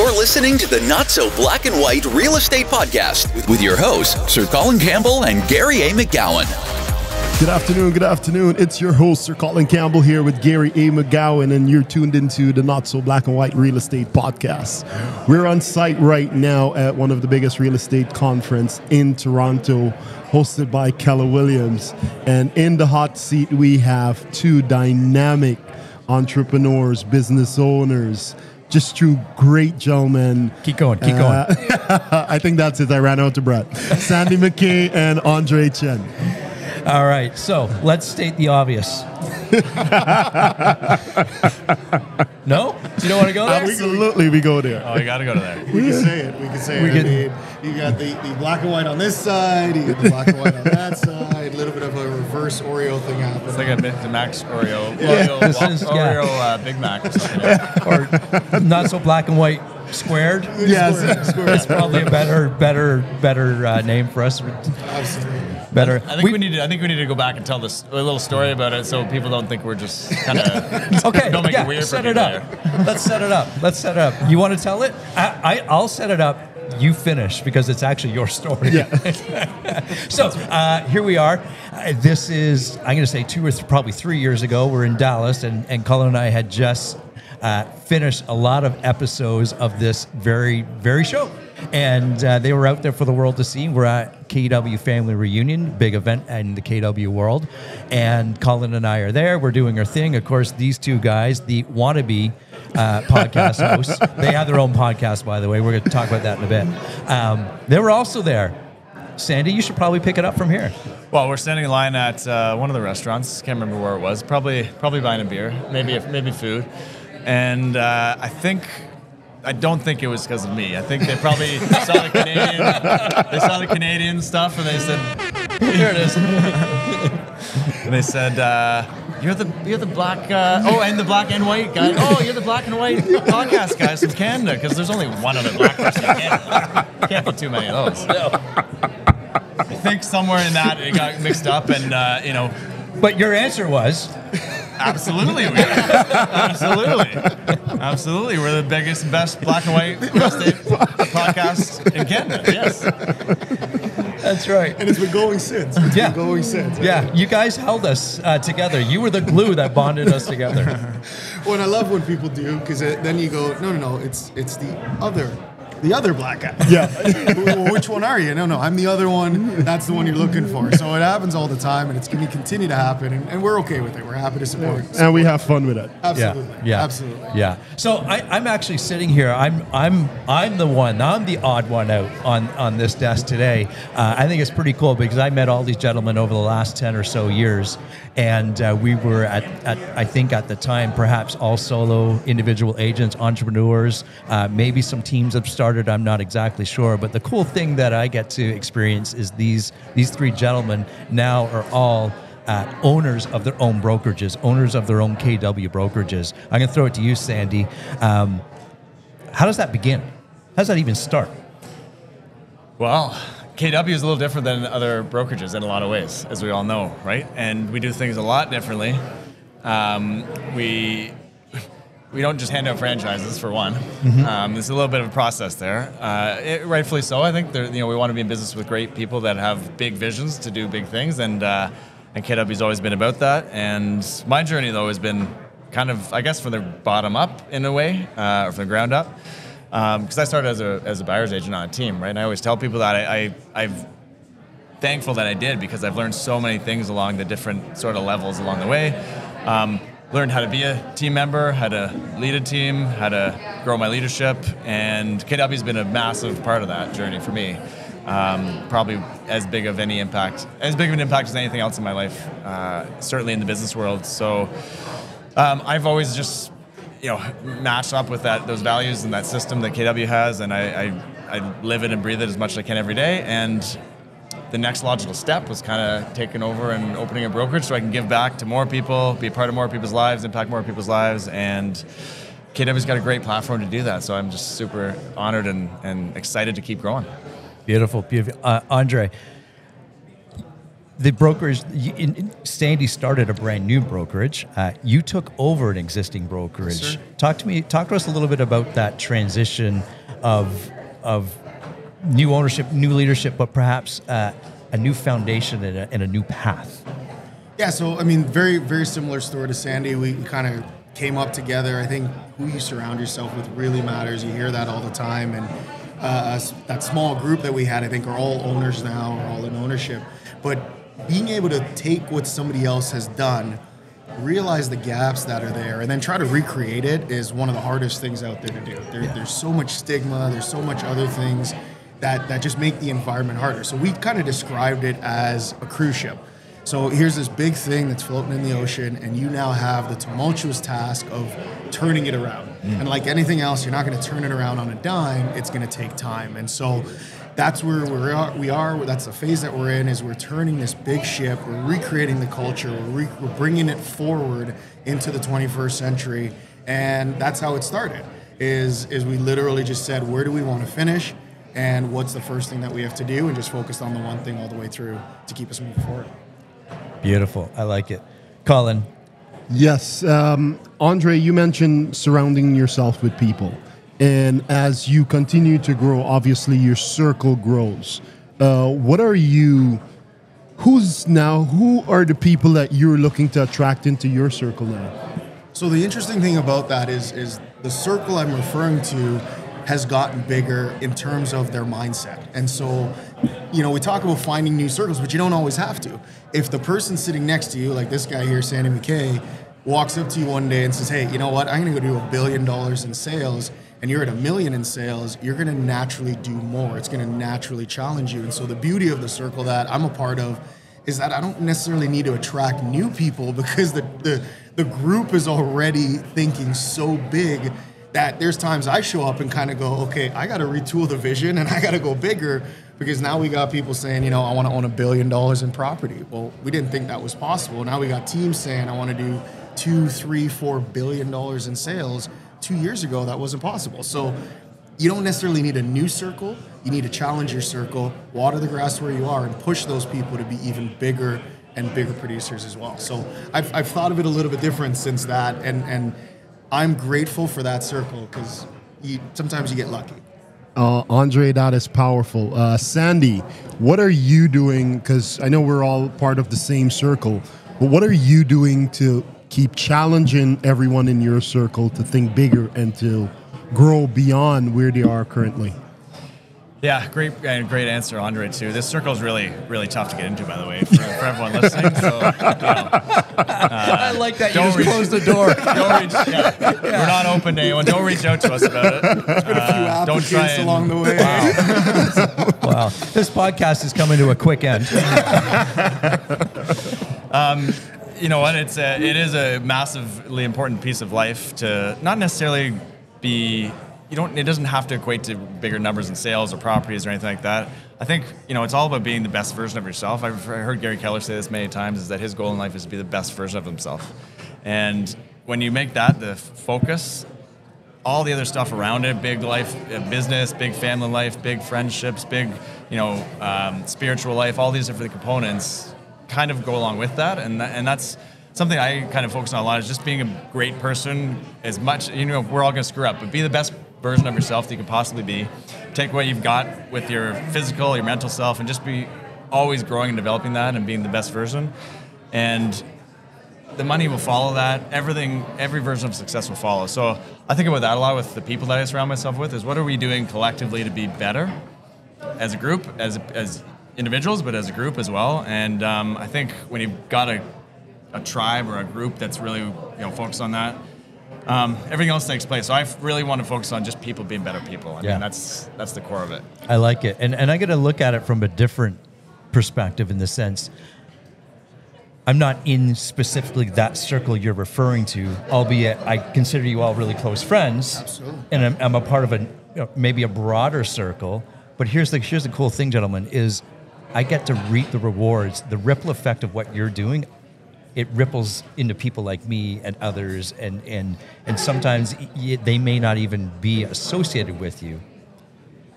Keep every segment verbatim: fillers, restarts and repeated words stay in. You're listening to the Not So Black and White Real Estate Podcast with, with your hosts, Sir Colin Campbell and Gary A. McGowan. Good afternoon, good afternoon. It's your host, Sir Colin Campbell, here with Gary A. McGowan, and you're tuned into the Not So Black and White Real Estate Podcast. We're on site right now at one of the biggest real estate conferences in Toronto, hosted by Keller Williams. And in the hot seat, we have two dynamic entrepreneurs, business owners, just two great gentlemen. Keep going, keep going. Uh, I think that's it. I ran out of breath. Sandy McKay and Andre Chen. All right, so let's state the obvious. No? You don't want to go there? Absolutely, we go there. Oh, you got to go to there. We can say it. We can say we it. Can... I mean, you got the, the black and white on this side. You got the black and white on that side. A little bit of a reverse Oreo thing happening. It's like a Big Max Oreo. Yeah. Oreo, is, Oreo yeah. uh, Big Mac or something. Yeah. Or not so black and white. Squared? Yes. Squared. Squared. That's probably a better, better, better uh, name for us. Absolutely. Better. I think we, we need to. I think we need to go back and tell this a little story about it, so people don't think we're just kind of okay. Don't make yeah, it weird. Set for it up. There. Let's set it up. Let's set it up. You want to tell it? I, I I'll set it up. You finish because it's actually your story. Yeah. So uh, here we are. Uh, this is I'm going to say two or th probably three years ago. We're in Dallas, and and Colin and I had just. Uh, finished a lot of episodes of this very, very show. And uh, they were out there for the world to see. We're at K W Family Reunion, big event in the K W world. And Colin and I are there. We're doing our thing. Of course, these two guys, the wannabe uh, podcast hosts, they have their own podcast, by the way. We're going to talk about that in a bit. Um, they were also there. Sandy, you should probably pick it up from here. Well, we're standing in line at uh, one of the restaurants. Can't remember where it was. Probably, probably buying a beer, maybe, maybe food. And uh, I think, I don't think it was because of me. I think they probably saw the Canadian, they saw the Canadian stuff, and they said, "Here it is." And they said, uh, "You're the, you're the black, uh, oh, and the black and white guy. Oh, you're the black and white podcast guys from Canada, because there's only one other black person in Canada. Can't be too many of those." No. I think somewhere in that it got mixed up, and uh, you know. But your answer was. Absolutely, we are. Absolutely. Absolutely. We're the biggest and best black and white real estate podcast in Canada. Yes. That's right. And it's been going since. It's yeah. been going since. Yeah. Right? You guys held us uh, together. You were the glue that bonded us together. Well, and I love when people do, because then you go, no, no, no, it's, it's the other. The other black guy. Yeah. Which one are you? No, no, I'm the other one. That's the one you're looking for. So it happens all the time, and it's going to continue to happen, and, and we're okay with it. We're happy to support. support. And we have fun with it. Absolutely. Yeah. yeah. Absolutely. Yeah. So I, I'm actually sitting here. I'm I'm I'm the one. I'm the odd one out on on this desk today. Uh, I think it's pretty cool because I met all these gentlemen over the last ten or so years, and uh, we were at, at I think at the time perhaps all solo individual agents, entrepreneurs, uh, maybe some teams have started. I'm not exactly sure, but the cool thing that I get to experience is these these three gentlemen now are all uh, owners of their own brokerages, owners of their own K W brokerages. I'm going to throw it to you, Sandy. Um, how does that begin? How does that even start? Well, K W is a little different than other brokerages in a lot of ways, as we all know, right? And we do things a lot differently. Um, we... We don't just hand out franchises, for one. Mm-hmm. um, there's a little bit of a process there. Uh, it, rightfully so. I think you know, we want to be in business with great people that have big visions to do big things, and, uh, and K W's always been about that. And my journey, though, has been kind of, I guess, from the bottom up, in a way, uh, or from the ground up. Because um, I started as a, as a buyer's agent on a team, right? And I always tell people that I, I, I've thankful that I did, because I've learned so many things along the different sort of levels along the way. Um, Learned how to be a team member, how to lead a team, how to grow my leadership, and K W's been a massive part of that journey for me. Um, probably as big of any impact, as big of an impact as anything else in my life, uh, certainly in the business world. So um, I've always just, you know, matched up with that, those values and that system that K W has, and I, I, I live it and breathe it as much as I can every day. And the next logical step was kind of taking over and opening a brokerage so I can give back to more people, be a part of more people's lives, impact more people's lives, and K W's got a great platform to do that, so I'm just super honored and, and excited to keep growing. Beautiful, beautiful. Uh, Andre, The brokerage, in, in, Sandy started a brand new brokerage. Uh, you took over an existing brokerage. Yes, talk to me, talk to us a little bit about that transition of of new ownership, new leadership, but perhaps uh, a new foundation and a, and a new path. Yeah, so I mean, very very similar story to Sandy. We kind of came up together. I think who you surround yourself with really matters. You hear that all the time, and uh, that small group that we had, I think, are all owners now, are all in ownership, but being able to take what somebody else has done, realize the gaps that are there, and then try to recreate it is one of the hardest things out there to do. There, yeah. There's so much stigma, there's so much other things that, that just make the environment harder. So we kind of described it as a cruise ship. So here's this big thing that's floating in the ocean, and you now have the tumultuous task of turning it around. Mm. And like anything else, you're not going to turn it around on a dime, it's going to take time. And so that's where we are, we are, that's the phase that we're in, is we're turning this big ship, we're recreating the culture, we're, re, we're bringing it forward into the twenty-first century, and that's how it started, is, is we literally just said, where do we want to finish, and what's the first thing that we have to do, and just focused on the one thing all the way through to keep us moving forward. Beautiful. I like it. Colin. Yes. Um, Andre, you mentioned surrounding yourself with people. And as you continue to grow, obviously your circle grows. Uh, what are you, who's now, who are the people that you're looking to attract into your circle now? So the interesting thing about that is, is the circle I'm referring to has gotten bigger in terms of their mindset. And so, you know, we talk about finding new circles, but you don't always have to. If the person sitting next to you, like this guy here, Sandy McKay, walks up to you one day and says, hey, you know what, I'm gonna go do a billion dollars in sales, and you're at a million in sales, you're gonna naturally do more. It's gonna naturally challenge you. And so the beauty of the circle that I'm a part of is that I don't necessarily need to attract new people, because the, the, the group is already thinking so big that there's times I show up and kind of go, okay, I got to retool the vision and I got to go bigger, because now we got people saying, you know, I want to own a billion dollars in property. Well, we didn't think that was possible. Now we got teams saying, I want to do two, three, four billion dollars in sales. Two years ago, that wasn't possible. So you don't necessarily need a new circle. You need to challenge your circle, water the grass where you are, and push those people to be even bigger and bigger producers as well. So I've, I've thought of it a little bit different since that, and and. I'm grateful for that circle, because you, sometimes you get lucky. Uh, Andre, that is powerful. Uh, Sandy, what are you doing? Because I know we're all part of the same circle, but what are you doing to keep challenging everyone in your circle to think bigger and to grow beyond where they are currently? Yeah, great great answer, Andre, too. This circle is really, really tough to get into, by the way, for, for everyone listening. So, you know, uh, I like that you just reach, closed the door. Don't reach, yeah, yeah. We're not open to anyone. Don't reach out to us about it. There's been a few uh, don't try and, along the way. Wow. Wow. This podcast is coming to a quick end. um, you know what? It's a, it is a massively important piece of life to not necessarily be... You don't, it doesn't have to equate to bigger numbers in sales or properties or anything like that. I think, you know, it's all about being the best version of yourself. I've heard Gary Keller say this many times, is that his goal in life is to be the best version of himself. And when you make that the focus, all the other stuff around it, big life, business, big family life, big friendships, big, you know, um, spiritual life, all these different components kind of go along with that. And that, and that's something I kind of focus on a lot, is just being a great person as much, you know, we're all going to screw up, but be the best version of yourself that you can possibly be. Take what you've got with your physical, your mental self, and just be always growing and developing that and being the best version. And the money will follow that. Everything, every version of success will follow. So I think about that a lot with the people that I surround myself with, is what are we doing collectively to be better as a group, as as individuals, but as a group as well. And um, I think when you've got a, a tribe or a group that's really, you know, focused on that, Um, everything else takes place. So I really want to focus on just people being better people. I yeah. mean, that's that's the core of it. I like it. And and I got to look at it from a different perspective, in the sense I'm not in specifically that circle you're referring to, albeit I consider you all really close friends. Absolutely. And I'm, I'm a part of a, you know, maybe a broader circle. But here's the, here's the cool thing, gentlemen, is I get to reap the rewards, the ripple effect of what you're doing. It ripples into people like me and others, and and and sometimes they may not even be associated with you.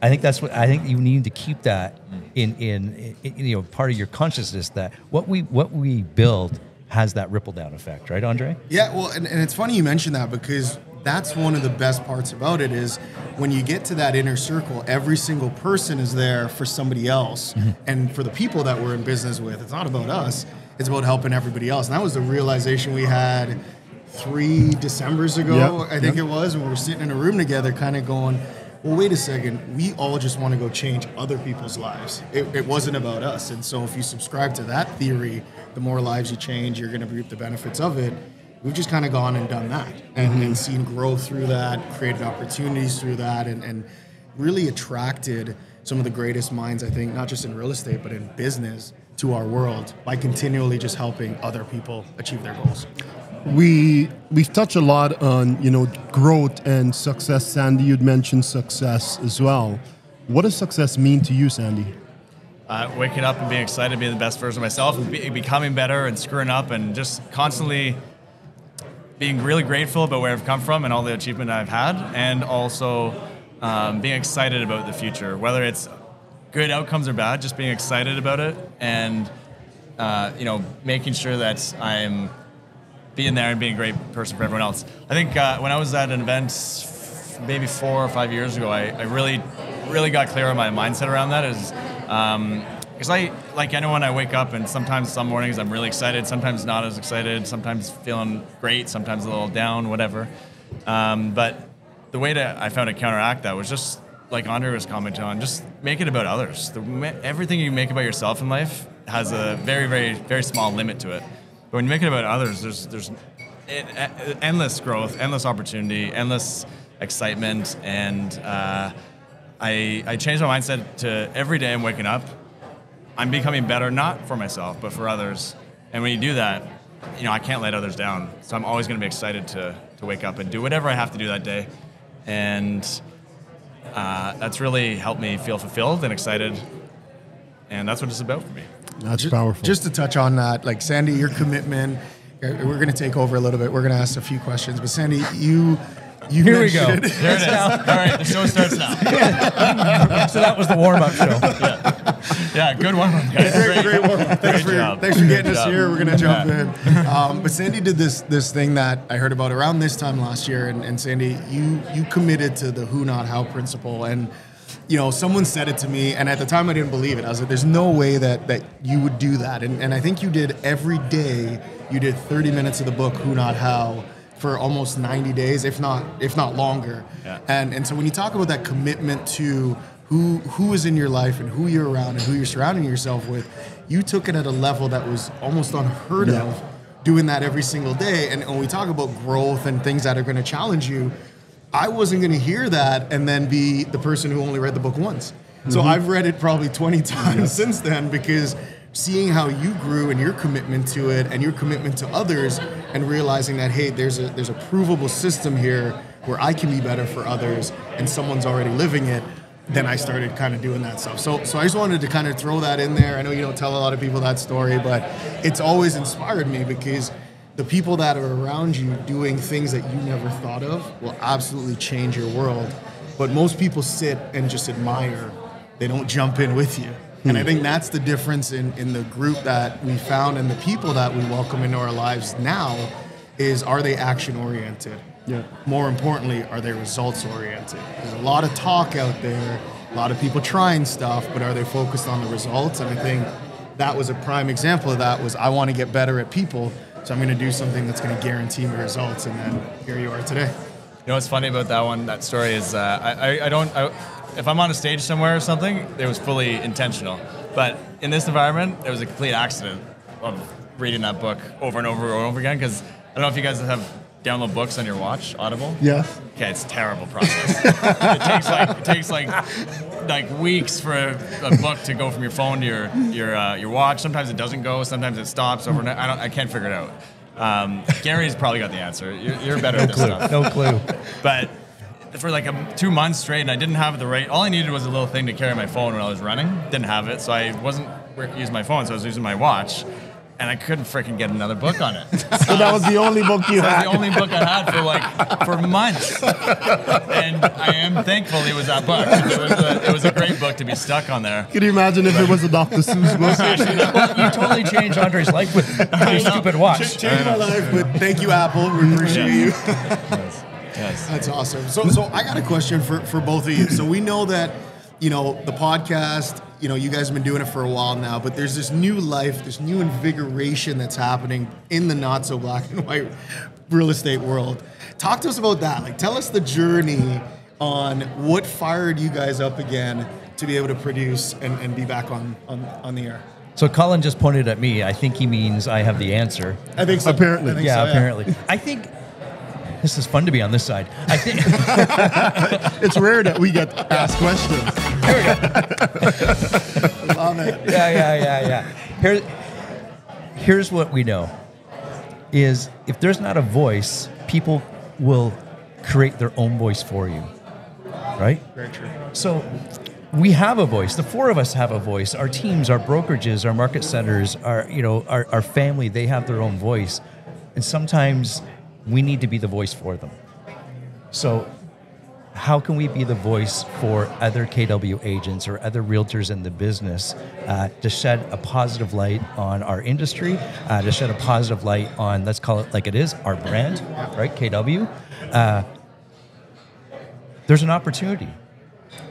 I think that's what I think you need to keep that in, in, in you know, part of your consciousness, that what we what we build has that ripple down effect, right, Andre? Yeah, well, and, and it's funny you mentioned that, because that's one of the best parts about it is when you get to that inner circle, every single person is there for somebody else. Mm-hmm. And for the people that we're in business with, it's not about us. It's about helping everybody else. And that was the realization we had three Decembers ago, yep. I think yep. it was, and we were sitting in a room together kind of going, well, wait a second, we all just want to go change other people's lives. It, it wasn't about us. And so if you subscribe to that theory, the more lives you change, you're going to reap the benefits of it. We've just kind of gone and done that and, mm-hmm. and seen growth through that, created opportunities through that, and, and really attracted some of the greatest minds, I think, not just in real estate, but in business, to our world by continually just helping other people achieve their goals. We, we've touched a lot on, you know, growth and success. Sandy, you'd mentioned success as well. What does success mean to you, Sandy? Uh, waking up and being excited, being the best version of myself, and be, becoming better and screwing up and just constantly being really grateful about where I've come from and all the achievement I've had, and also um, being excited about the future, whether it's good outcomes or bad, just being excited about it and, uh, you know, making sure that I'm being there and being a great person for everyone else. I think uh, when I was at an event maybe four or five years ago, I, I really, really got clear on my mindset around that. Is because um, I, like anyone, I wake up and sometimes some mornings I'm really excited, sometimes not as excited, sometimes feeling great, sometimes a little down, whatever. Um, but the way that I found to counteract that was just, like Andre was commenting on, just make it about others. The, everything you make about yourself in life has a very, very, very small limit to it. But when you make it about others, there's there's endless growth, endless opportunity, endless excitement, and uh, I I changed my mindset to every day I'm waking up, I'm becoming better, not for myself, but for others. And when you do that, you know, I can't let others down. So I'm always going to be excited to to wake up and do whatever I have to do that day, and uh, that's really helped me feel fulfilled and excited, and that's what it's about for me. That's just powerful. Just to touch on that, like Sandy, your commitment. We're going to take over a little bit. We're going to ask a few questions, but Sandy, you, you here we go. There it is. All right, the show starts now. So that was the warm-up show. Yeah, yeah, good warm-up. Great, great warm-up. Thanks, thanks for getting us here. We're going to jump yeah. in. Um, but Sandy did this this thing that I heard about around this time last year, and, and Sandy, you you committed to the Who Not How principle, and. You know, someone said it to me, and at the time I didn't believe it. I was like, there's no way that, that you would do that. And, and I think you did every day. You did thirty minutes of the book, Who Not How, for almost ninety days, if not if not longer. Yeah. And and so when you talk about that commitment to who who is in your life and who you're around and who you're surrounding yourself with, you took it at a level that was almost unheard yeah. of, doing that every single day. And when we talk about growth and things that are going to challenge you, I wasn't going to hear that and then be the person who only read the book once. Mm-hmm. So I've read it probably twenty times yeah. since then, because seeing how you grew and your commitment to it and your commitment to others, and realizing that, hey, there's a there's a provable system here where I can be better for others and someone's already living it, then I started kind of doing that stuff. So so I just wanted to kind of throw that in there. I know you don't tell a lot of people that story, but it's always inspired me, because the people that are around you doing things that you never thought of will absolutely change your world. But most people sit and just admire. They don't jump in with you. And I think that's the difference in, in the group that we found and the people that we welcome into our lives now is, are they action-oriented? Yeah. More importantly, are they results-oriented? There's a lot of talk out there, a lot of people trying stuff, but are they focused on the results? And I think that was a prime example of that, was I want to get better at people, so I'm going to do something that's going to guarantee me results, and then here you are today. You know what's funny about that one, that story, is uh, I, I, I don't, I, if I'm on a stage somewhere or something, it was fully intentional. But in this environment, it was a complete accident of reading that book over and over and over again, because I don't know if you guys have download books on your watch, Audible. Yeah. Okay, it's a terrible process. it takes like, it takes like, like weeks for a, a book to go from your phone to your your uh, your watch. Sometimes it doesn't go. Sometimes it stops overnight. I don't. I can't figure it out. Um, Gary's probably got the answer. You're, you're better no at this clue. stuff. No clue. But for like a, two months straight, and I didn't have the right. All I needed was a little thing to carry my phone when I was running. Didn't have it, so I wasn't using my phone. So I was using my watch. and I couldn't freaking get another book on it. So that was the only book you had. That was the only book I had for like for months. And I am thankful it was that book. It was a, it was a great book to be stuck on there. Can you imagine if it was a Doctor Seuss book? Well, you totally changed Andre's life with your stupid watch. Ch changed my life, but thank you, Apple. We appreciate you. Yes. Yes. That's awesome. So, so I got a question for for both of you. So we know that, you know, the podcast, you know, you guys have been doing it for a while now, but there's this new life, this new invigoration that's happening in the not so black and white real estate world. Talk to us about that. Like, tell us the journey on what fired you guys up again to be able to produce and, and be back on, on, on the air. So Colin just pointed at me. I think he means I have the answer. I think so. Apparently. I think yeah, so, yeah, apparently. I think... This is fun to be on this side. I think it's rare that we get asked questions. Here we go. Love it. Yeah, yeah, yeah, yeah. Here, here's what we know is if there's not a voice, people will create their own voice for you, right? Very true. So we have a voice. The four of us have a voice. Our teams, our brokerages, our market centers, our you know, our, our family, they have their own voice, and sometimes we need to be the voice for them. So how can we be the voice for other K W agents or other realtors in the business uh, to shed a positive light on our industry, uh, to shed a positive light on, let's call it like it is, our brand, right, K W? Uh, there's an opportunity.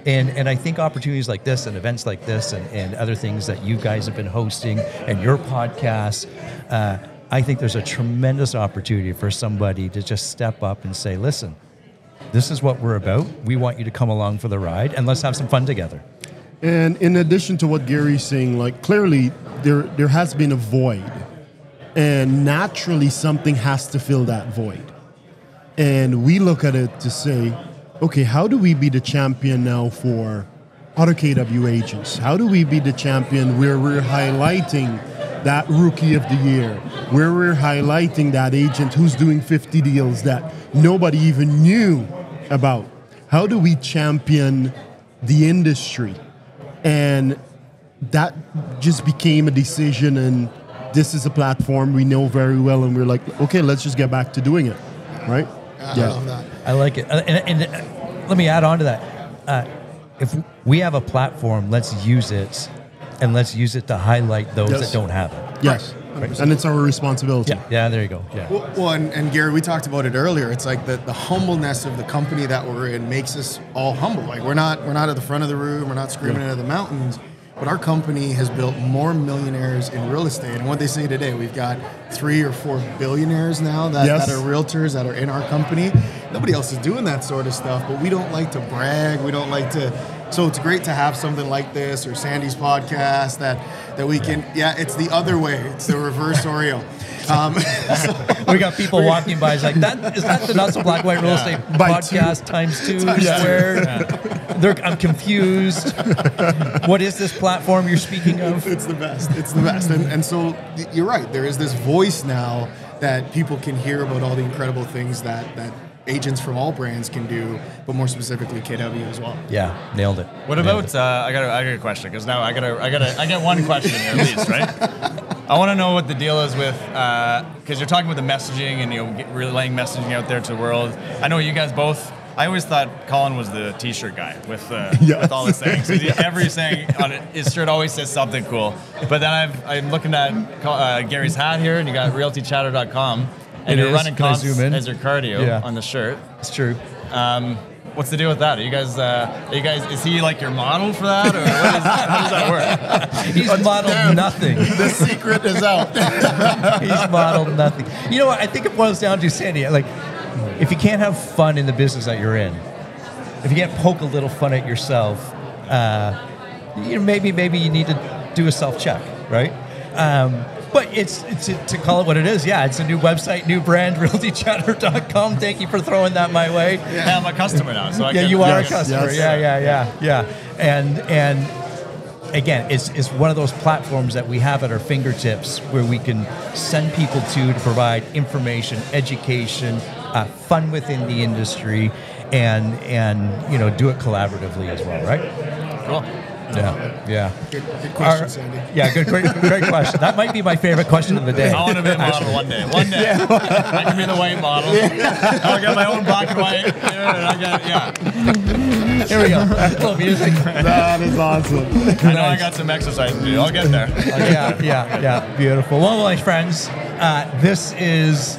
And, and I think opportunities like this and events like this and, and other things that you guys have been hosting and your podcasts, uh, I think there's a tremendous opportunity for somebody to just step up and say, listen, this is what we're about. We want you to come along for the ride and let's have some fun together. And in addition to what Gary's saying, like clearly there, there has been a void, and naturally something has to fill that void. And we look at it to say, okay, how do we be the champion now for other K W agents? How do we be the champion where we're highlighting that rookie of the year, where we're highlighting that agent who's doing fifty deals that nobody even knew about? How do we champion the industry? And that just became a decision, and this is a platform we know very well, and we're like, okay, let's just get back to doing it, right? I yeah. love that. I like it. And, and let me add on to that. Uh, if we have a platform, let's use it. And let's use it to highlight those yes. that don't have it. Yes, right. And it's our responsibility. Yeah, yeah, there you go. Yeah. Well, well and, and Gary, we talked about it earlier. It's like the, the humbleness of the company that we're in makes us all humble. Like we're not we're not at the front of the room. We're not screaming yeah. out of the mountains. But our company has built more millionaires in real estate. And what they say today, we've got three or four billionaires now that, yes. that are realtors that are in our company. Nobody else is doing that sort of stuff. But we don't like to brag. We don't like to. So it's great to have something like this or Sandy's podcast that, that we can, yeah, it's the other way. It's the reverse Oreo. Um, so, we got people walking by. It's like, that, is that the Not So Black White Real Estate yeah. podcast two. times two? Times squared? Two. Yeah. They're, I'm confused. What is this platform you're speaking of? It's the best. It's the best. And, and so you're right. There is this voice now that people can hear about all the incredible things that, that agents from all brands can do, but more specifically K W as well. Yeah, nailed it. What nailed about? It. Uh, I got. I got a question because now I got. I got. I get one question at least, right? I want to know what the deal is with because uh, you're talking about the messaging and you know relaying messaging out there to the world. I know you guys both. I always thought Colin was the T-shirt guy with uh, yes. with all his sayings. Yes. Every saying on it, his shirt always says something cool. But then I've, I'm looking at uh, Gary's hat here, and you got Realty Chatter dot com. And it you're is. running comps as your cardio yeah. on the shirt. It's true. Um, what's the deal with that? Are you guys, uh, are you guys, is he like your model for that, or what is that? How does that work? He's Let's modeled down. nothing. The secret is out. He's modeled nothing. You know what? I think it boils down to, Sandy, like, if you can't have fun in the business that you're in, if you can't poke a little fun at yourself, uh, you know, maybe maybe you need to do a self-check, right? Um, But it's, it's to call it what it is. Yeah, it's a new website, new brand, Realty Chatter dot com. Thank you for throwing that my way. Yeah, I'm a customer now, so I yeah, can, you are yes, a customer. Yes. Yeah, yeah, yeah, yeah. And and again, it's it's one of those platforms that we have at our fingertips where we can send people to to provide information, education, uh, fun within the industry, and and you know do it collaboratively as well, right? Cool. Yeah, yeah. Good, good question, Our, Sandy. Yeah, good, great, great question. That might be my favorite question of the day. I want to be a model one day. One day. Yeah. I can be the white model. Yeah. I'll get my own black and white. I got, yeah. Here we go. That's a little music. That is awesome. I know I got some exercise to do. I'll get there. I'll get yeah, there. yeah, yeah. Beautiful. Well, my friends, uh, this is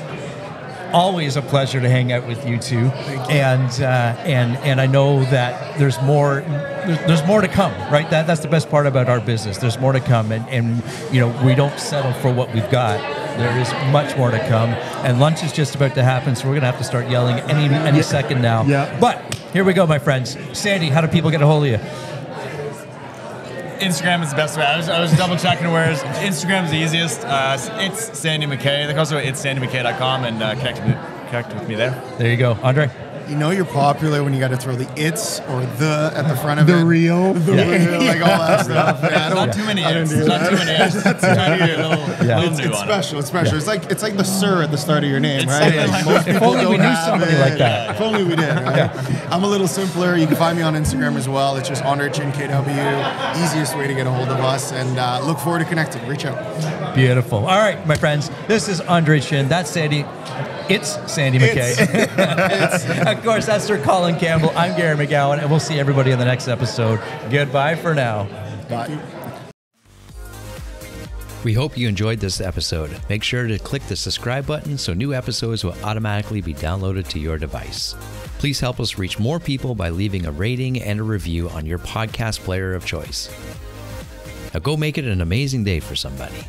always a pleasure to hang out with you two. Thank you. And uh, and and I know that there's more. There's more to come, right? That that's the best part about our business. There's more to come, and and you know we don't settle for what we've got. There is much more to come, and lunch is just about to happen. So we're gonna have to start yelling any any yeah. second now. Yeah. But here we go, my friends. Sandy, how do people get a hold of you? Instagram is the best way. I was, I was double checking where Instagram is the easiest. Uh, it's Sandy McKay. They also it's sandy mckay dot com and uh, connect with me, connect with me there. There you go, Andre. You know you're popular when you got to throw the it's or the at the front of the it. Real, the yeah. real, like all that stuff. Yeah, not, yeah. Too many it's. Do not too many it's. Not too many it's. Little, yeah. little it's, it's special. It. It's special. Yeah. It's like it's like the sir at the start of your name, it's right? Like, like, if only we knew somebody it. like that. If only we did. Right? Yeah. I'm a little simpler. You can find me on Instagram as well. It's just Honor Chin K W. Easiest way to get a hold of us, and uh, look forward to connecting. Reach out. Beautiful. All right, my friends. This is Andre Chen. That's Sandy. It's Sandy McKay. It's, it's. Of course, that's Sir Colin Campbell. I'm Gary McGowan, and we'll see everybody in the next episode. Goodbye for now. Bye. We hope you enjoyed this episode. Make sure to click the subscribe button so new episodes will automatically be downloaded to your device. Please help us reach more people by leaving a rating and a review on your podcast player of choice. Now go make it an amazing day for somebody.